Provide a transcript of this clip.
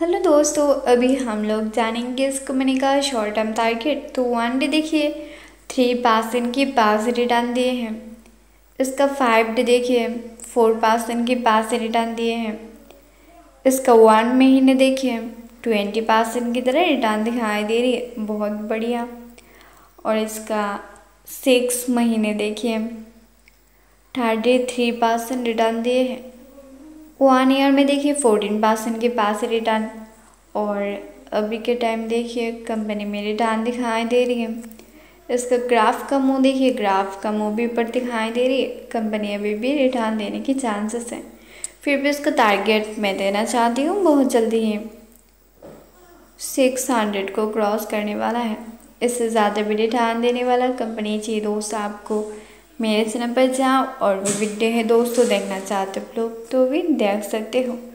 Hello दोस्तों, अभी हम लोग जानेंगे इस कंपनी का शॉर्ट टर्म टारगेट। तो वन डे देखिए 3% की पास रिटर्न दिए हैं, इसका 5 डे देखिए 4% की पास रिटर्न दिए हैं, इसका 1 महीने देखिए 20% की तरह रिटर्न दिखाई दे रही है, बहुत बढ़िया। और इसका 6 महीने देखिए 33% रिटर्न दिए हैं, 1 ईयर में देखिए 14% के पास रिटर्न। और अभी के टाइम देखिए कंपनी में रिटर्न दिखाई दे रही है, इसका ग्राफ का मुँह देखिए, ग्राफ का मुँह भी ऊपर दिखाई दे रही है, कंपनी अभी भी रिटर्न देने के चांसेस हैं। फिर भी इसका टारगेट मैं देना चाहती हूँ, बहुत जल्दी ही 600 को क्रॉस करने वाला है, इससे ज़्यादा भी रिटर्न देने वाला कंपनी चाहिए। दोस्त आपको मेरे चैनल पर जाओ और भी वीडियो है दोस्तों देखना चाहते हो लोग तो भी देख सकते हो।